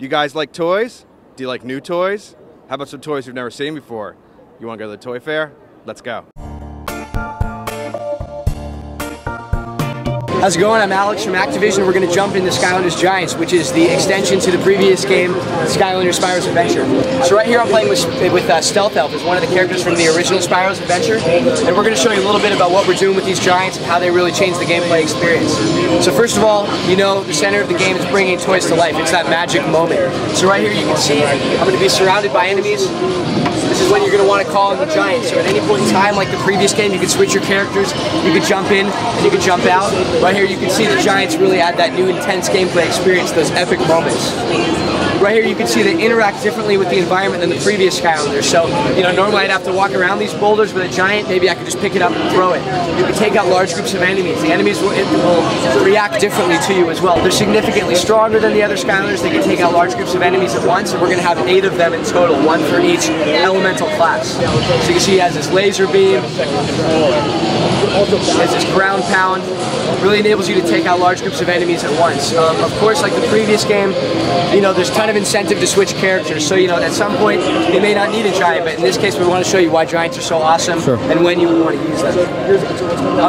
You guys like toys? Do you like new toys? How about some toys you've never seen before? You want to go to the toy fair? Let's go. How's it going? I'm Alex from Activision. We're going to jump into Skylanders Giants, which is the extension to the previous game, Skylanders Spyro's Adventure. So right here I'm playing with Stealth Elf, is one of the characters from the original Spyro's Adventure, and we're going to show you a little bit about what we're doing with these Giants and how they really change the gameplay experience. So first of all, you know the center of the game is bringing toys to life. It's that magic moment. So right here you can see I'm going to be surrounded by enemies. This is when you're going to want to call in the Giants. So at any point in time, like the previous game, you can switch your characters, you can jump in, and you can jump out. Right here you can see the Giants really add that new intense gameplay experience, those epic moments. Right here you can see they interact differently with the environment than the previous Skylanders. So, you know, normally I'd have to walk around these boulders with a Giant, maybe I could just pick it up and throw it. You can take out large groups of enemies. The enemies will react differently to you as well. They're significantly stronger than the other Skylanders. They can take out large groups of enemies at once, and we're going to have 8 of them in total, one for each elemental class. So you can see he has this laser beam, he has this ground pound. It really enables you to take out large groups of enemies at once. Of course, like the previous game, you know, there's a ton of incentive to switch characters. So, you know, at some point, they may not need a Giant, but in this case, we want to show you why Giants are so awesome, sure, and when you would want to use them.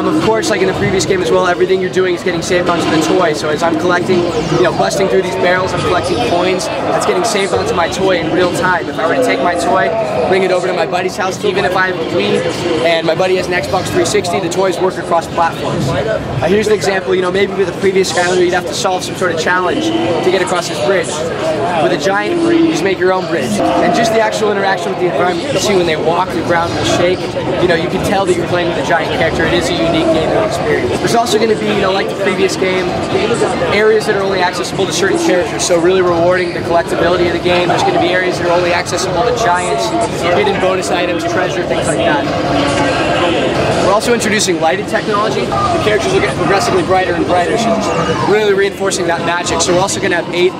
Of course, like in the previous game as well, everything you're doing is getting saved onto the toy. So as I'm collecting, you know, busting through these barrels, I'm collecting coins. That's getting saved onto my toy in real time. If I were to take my toy, bring it over to my buddy's house, even if I have a Wii and my buddy has an Xbox 360, the toys work across platforms. Here's an example, you know, maybe with a previous Skylander you'd have to solve some sort of challenge to get across this bridge. With a Giant, you just make your own bridge. And just the actual interaction with the environment, you can see when they walk, the ground will shake. You know, you can tell that you're playing with a Giant character. It is a unique gaming experience. There's also going to be, you know, like the previous game, areas that are only accessible to certain characters, so really rewarding the collectability of the game. There's going to be areas that are only accessible to Giants, hidden bonus items, treasure, things like that. We're also introducing lighted technology. The characters will get progressively brighter and brighter, so really reinforcing that magic. So we're also going to have 8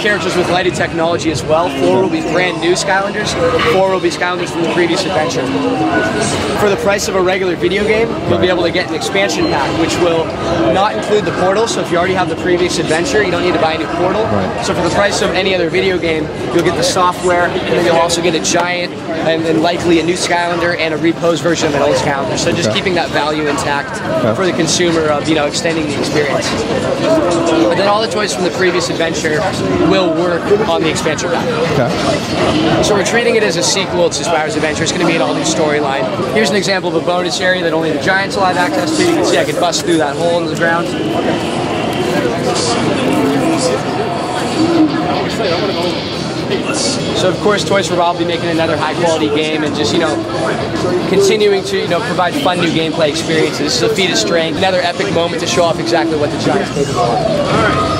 characters with lighted technology as well. 4 will be brand new Skylanders, 4 will be Skylanders from the previous adventure. For the price of a regular video game, you'll be able to get an expansion pack, which will not include the portal. So if you already have the previous adventure, you don't need to buy a new portal. Right. So for the price of any other video game, you'll get the software, and then you'll also get a Giant, and then likely a new Skylander and a reposed version of an old Skylander. So just keeping that value intact for the consumer of, you know, extending the experience. But then all the toys from the previous adventure will work on the expansion pack. Okay. So we're treating it as a sequel to Spyro's Adventure. It's going to be an all-new storyline. Here's an example of a bonus area that only the Giants will have access to. You can see I can bust through that hole in the ground. So of course, Toys for Bob will be making another high-quality game and just, you know, continuing to, you know, provide fun new gameplay experiences. This is a feat of strength, another epic moment to show off exactly what the Giants did. All right.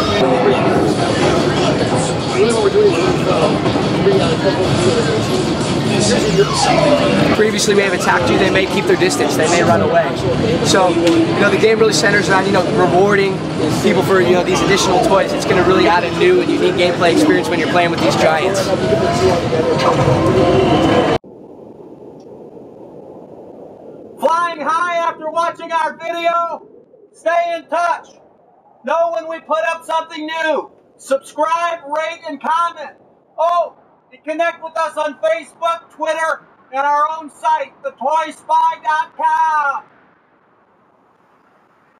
Previously may have attacked you, they may keep their distance, they may run away. So, you know, the game really centers around, you know, rewarding people for, you know, these additional toys. It's going to really add a new and unique gameplay experience when you're playing with these Giants. Flying high after watching our video? Stay in touch. Know when we put up something new. Subscribe, rate, and comment. Oh, and connect with us on Facebook, Twitter, and our own site, thetoyspy.com.